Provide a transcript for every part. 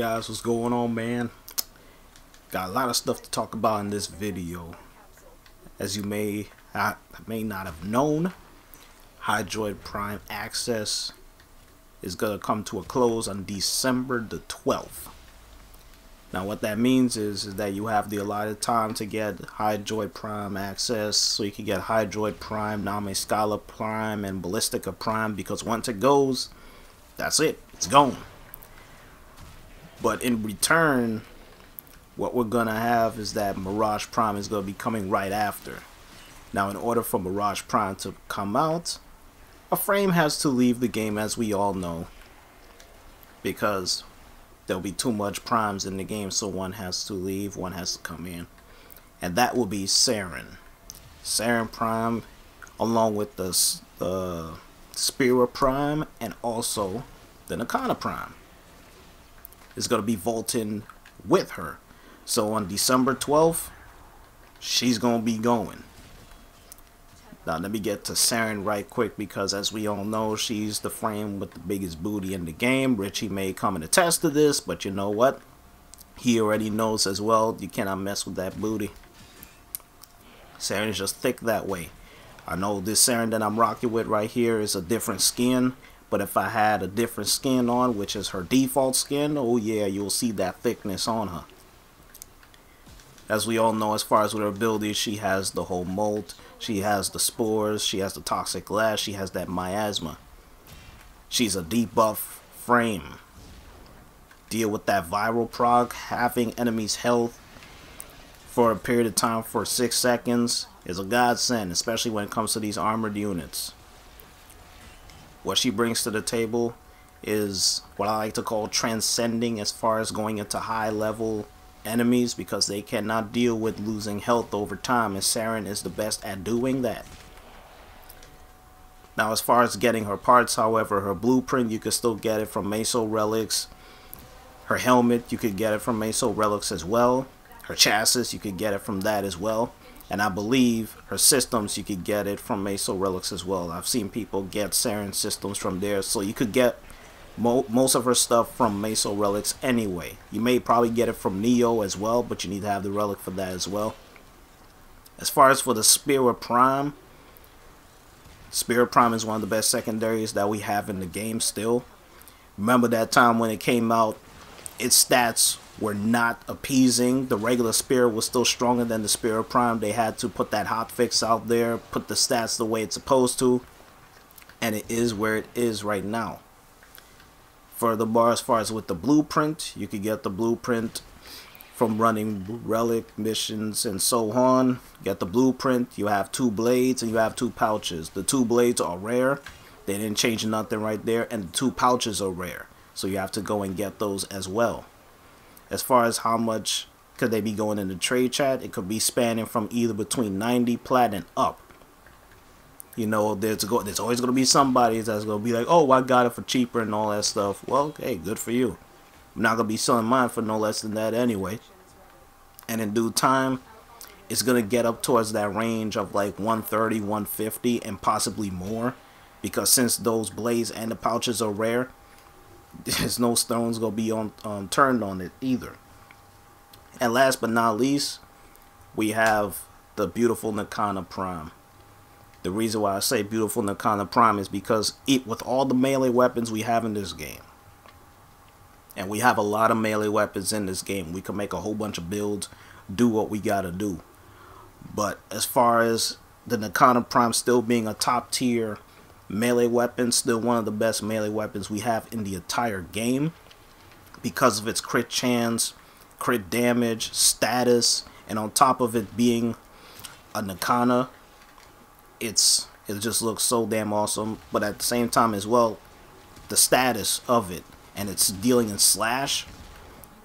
guys? What's going on, man? Got a lot of stuff to talk about in this video. As you may not have known, Hydroid Prime access is gonna come to a close on December the 12th. Now what that means is that you have the allotted time to get Hydroid Prime access, so you can get Hydroid Prime, Nami Skala Prime, and Ballistica Prime, because once it goes, that's it. It's gone. But in return, what we're going to have is that Mirage Prime is going to be coming right after. Now in order for Mirage Prime to come out, Warframe has to leave the game, as we all know, because there'll be too much primes in the game, so one has to leave, one has to come in, and that will be Saryn Prime, along with the Spira Prime and also the Nikana Prime. It's going to be vaulting with her, so on December 12th she's going to be going. Now let me get to Saryn right quick, because as we all know, she's the frame with the biggest booty in the game. Richie may come and attest to this, but you know what? He already knows as well, you cannot mess with that booty. Saryn's just thick that way. I know this Saryn that I'm rocking with right here is a different skin, but if I had a different skin on, which is her default skin, oh yeah, you'll see that thickness on her. As we all know, as far as with her abilities, she has the whole molt, she has the spores, she has the toxic glass, she has that miasma. She's a debuff frame. Deal with that viral proc, halving enemies' health for a period of time for 6 seconds is a godsend, especially when it comes to these armored units. What she brings to the table is what I like to call transcending, as far as going into high level enemies, because they cannot deal with losing health over time, and Saryn is the best at doing that. Now as far as getting her parts, however, her blueprint, you can still get it from Meso Relics. Her helmet, you could get it from Meso Relics as well. Her chassis, you could get it from that as well. And I believe her systems, you could get it from Meso Relics as well. I've seen people get Saryn systems from there, so you could get most of her stuff from Meso Relics anyway. You may probably get it from Neo as well, but you need to have the relic for that as well. As far as for the Spira Prime, Spira Prime is one of the best secondaries that we have in the game still. Remember that time when it came out, its stats were not appeasing. The regular Spira was still stronger than the Spira Prime. They had to put that hotfix out there, put the stats the way it's supposed to, and it is where it is right now. Furthermore, as far as with the blueprint, you could get the blueprint from running relic missions and so on. Get the blueprint, you have 2 blades and you have 2 pouches. The 2 blades are rare, they didn't change nothing right there, and the 2 pouches are rare, so you have to go and get those as well. As far as how much could they be going in the trade chat, it could be spanning from either between 90 plat and up. You know, there's always going to be somebody that's going to be like, oh, I got it for cheaper and all that stuff. Well, hey, good for you. I'm not going to be selling mine for no less than that anyway. And in due time, it's going to get up towards that range of like 130, 150, and possibly more. Because since those blades and the pouches are rare, there's no stones going to be turned on it either. And last but not least, we have the beautiful Nikana Prime. The reason why I say beautiful Nikana Prime is because with all the melee weapons we have in this game, and we have a lot of melee weapons in this game, we can make a whole bunch of builds, do what we gotta do. But as far as the Nikana Prime still being a top tier melee weapon, still one of the best melee weapons we have in the entire game, because of its crit chance, crit damage, status, and on top of it being a Nikana, it just looks so damn awesome. But at the same time as well, the status of it, and it's dealing in slash,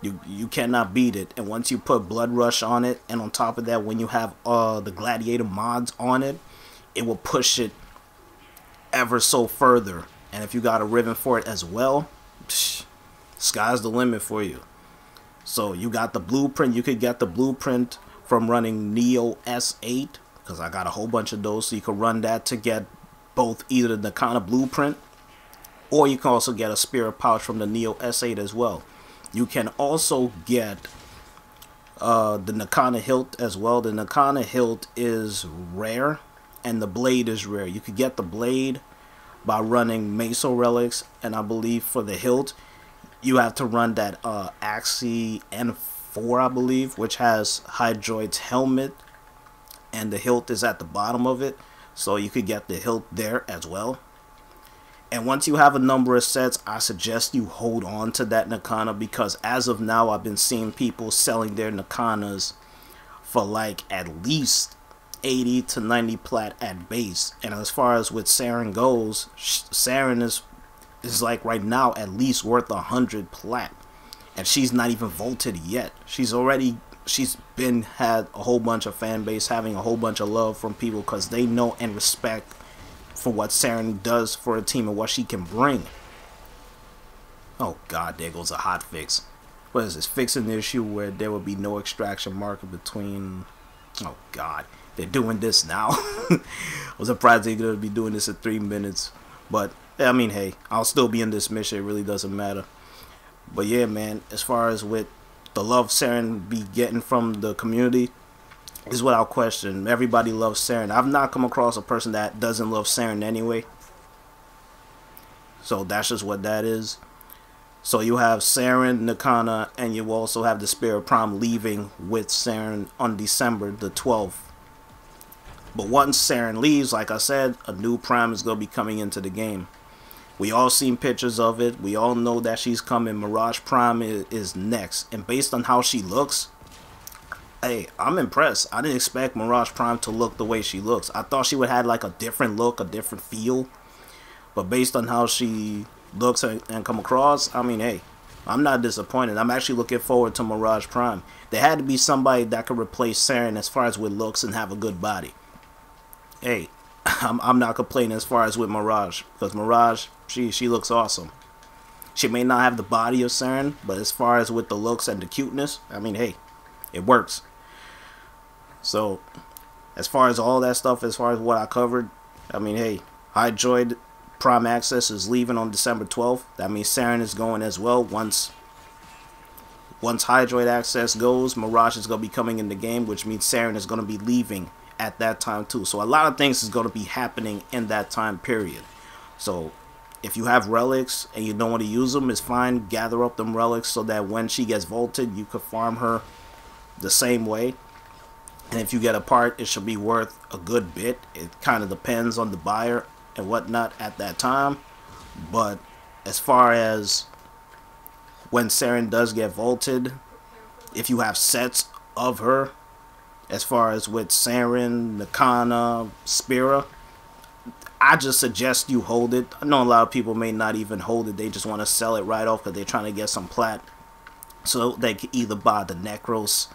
you cannot beat it. And once you put Blood Rush on it, and on top of that, when you have the Gladiator mods on it, it will push it ever so further. And if you got a ribbon for it as well, psh, sky's the limit for you. So you got the blueprint, you could get the blueprint from running Neo S8, because I got a whole bunch of those, so you can run that to get both either the Nikana blueprint, or you can also get a Spira pouch from the Neo S8 as well. You can also get the Nikana hilt as well. The Nikana hilt is rare and the blade is rare. You could get the blade by running Meso relics, and I believe for the hilt you have to run that Axie N4, I believe, which has Hydroid's helmet, and the hilt is at the bottom of it, so you could get the hilt there as well. And once you have a number of sets, I suggest you hold on to that Nikana, because as of now, I've been seeing people selling their Nikanas for like at least 80 to 90 plat at base. And as far as with Saryn goes, Saryn is like right now at least worth 100 plat, and she's not even vaulted yet. She's been had a whole bunch of fan base, having a whole bunch of love from people because they know and respect for what Saryn does for a team and what she can bring. Oh god, there goes a hot fix. What is this? Fixing the issue where there will be no extraction marker between... Oh god, they're doing this now. I was surprised they're going to be doing this in 3 minutes. But, I mean, hey, I'll still be in this mission. It really doesn't matter. But yeah, man, as far as with the love Saryn be getting from the community, is what I'll question. Everybody loves Saryn. I've not come across a person that doesn't love Saryn anyway. So that's just what that is. So you have Saryn, Nikana, and you also have the Spira Prime leaving with Saryn on December the 12th. But once Saryn leaves, like I said, a new Prime is going to be coming into the game. We all seen pictures of it. We all know that she's coming. Mirage Prime is next. And based on how she looks, hey, I'm impressed. I didn't expect Mirage Prime to look the way she looks. I thought she would have like a different look, a different feel. But based on how she looks and come across, I mean, hey, I'm not disappointed. I'm actually looking forward to Mirage Prime. There had to be somebody that could replace Saryn as far as with looks and have a good body. Hey, I'm not complaining as far as with Mirage, because Mirage, she looks awesome. She may not have the body of Saryn, but as far as with the looks and the cuteness, I mean, hey, it works. So, as far as all that stuff, as far as what I covered, I mean, hey, Hydroid Prime Access is leaving on December 12th. That means Saryn is going as well. Once Hydroid Access goes, Mirage is going to be coming in the game, which means Saryn is going to be leaving at that time too. So a lot of things is going to be happening in that time period. So if you have relics and you don't want to use them, it's fine. Gather up them relics so that when she gets vaulted, you can farm her the same way. And if you get a part, it should be worth a good bit. It kind of depends on the buyer and whatnot at that time. But as far as when Saryn does get vaulted, if you have sets of her, as far as with Saryn, Nikana, Spira, I just suggest you hold it. I know a lot of people may not even hold it. They just want to sell it right off because they're trying to get some plat, so they can either buy the Necros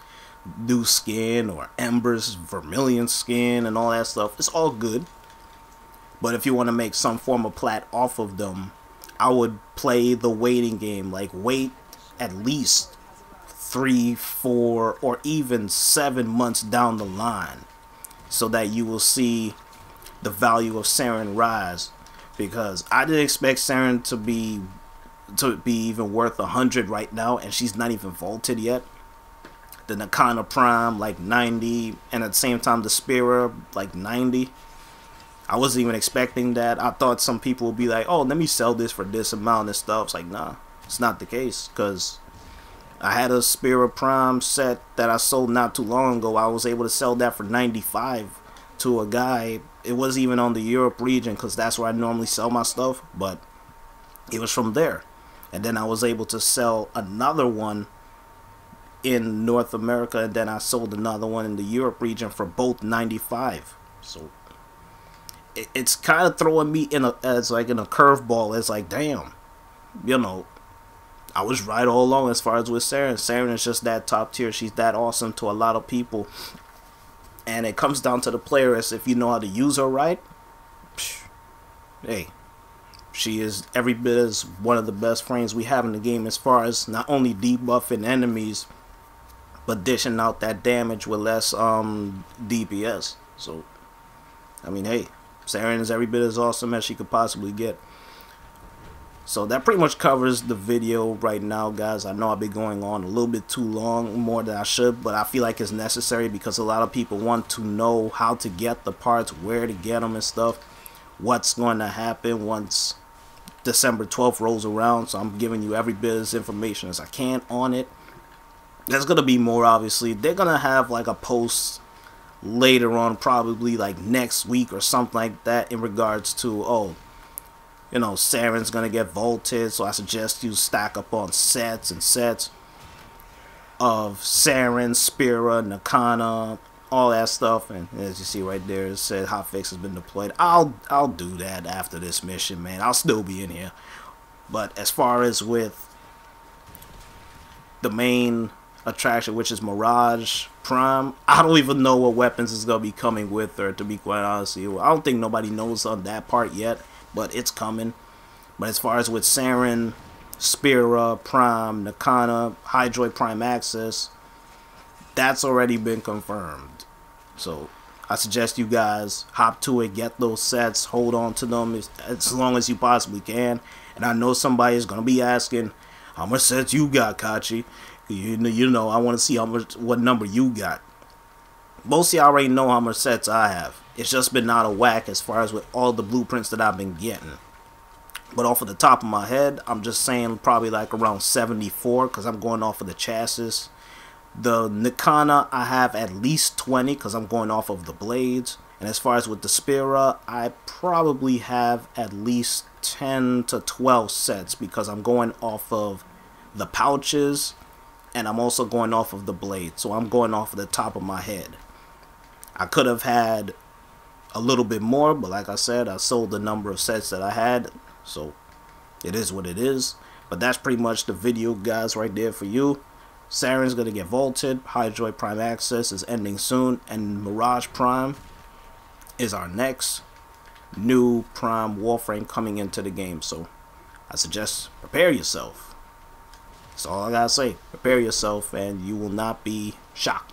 new skin or Embers vermilion skin and all that stuff. It's all good. But if you want to make some form of plat off of them, I would play the waiting game. Like, wait at least 3, 4, or even 7 months down the line, so that you will see the value of Saryn rise. Because I didn't expect Saryn to be even worth 100 right now, and she's not even vaulted yet. The Nikana Prime like 90, and at the same time the Spira like 90. I wasn't even expecting that. I thought some people would be like, oh, let me sell this for this amount and stuff. It's like, nah, it's not the case, because I had a Spira Prime set that I sold not too long ago. I was able to sell that for 95 to a guy. It wasn't even on the Europe region, because that's where I normally sell my stuff, but it was from there. And then I was able to sell another one in North America, and then I sold another one in the Europe region for both 95. So it's kind of throwing me in a curveball. It's like, damn, you know, I was right all along as far as with Saryn. Saryn is just that top tier. She's that awesome to a lot of people, and it comes down to the player. As if you know how to use her right, hey, she is every bit as one of the best frames we have in the game, as far as not only debuffing enemies, but dishing out that damage with less DPS. So, I mean, hey, Saryn is every bit as awesome as she could possibly get. So that pretty much covers the video right now, guys. I know I've been going on a little bit too long, more than I should, but I feel like it's necessary because a lot of people want to know how to get the parts, where to get them and stuff, what's going to happen once December 12th rolls around. So I'm giving you every bit as information as I can on it. There's going to be more, obviously. They're going to have like a post later on, probably like next week or something like that, in regards to, oh, you know, Saryn's going to get vaulted, so I suggest you stack up on sets and sets of Saryn, Spira, Nikana, all that stuff. And as you see right there, it said hotfix has been deployed. I'll do that after this mission, man. I'll still be in here. But as far as with the main attraction, which is Mirage Prime, I don't even know what weapons is going to be coming with her, to be quite honest with you. I don't think nobody knows on that part yet, but it's coming. But as far as with Saryn, Spira Prime, Nikana, Hydroid Prime Access, that's already been confirmed. So I suggest you guys hop to it, get those sets, hold on to them as long as you possibly can. And I know somebody is going to be asking, how much sets you got, Kachi? You know, I want to see how much, what number you got. Mostly I already know how much sets I have. It's just been out of whack as far as with all the blueprints that I've been getting. But off of the top of my head, I'm just saying probably like around 74, because I'm going off of the chassis. The Nikana, I have at least 20, because I'm going off of the blades. And as far as with the Spira, I probably have at least 10 to 12 sets, because I'm going off of the pouches, and I'm also going off of the blade. So I'm going off of the top of my head. I could have had a little bit more, but like I said, I sold the number of sets that I had, so it is what it is. But that's pretty much the video, guys, right there for you. Saryn's gonna get vaulted, Hydroid Prime Access is ending soon, and Mirage Prime is our next new Prime Warframe coming into the game. So I suggest prepare yourself. That's all I gotta say. Prepare yourself and you will not be shocked.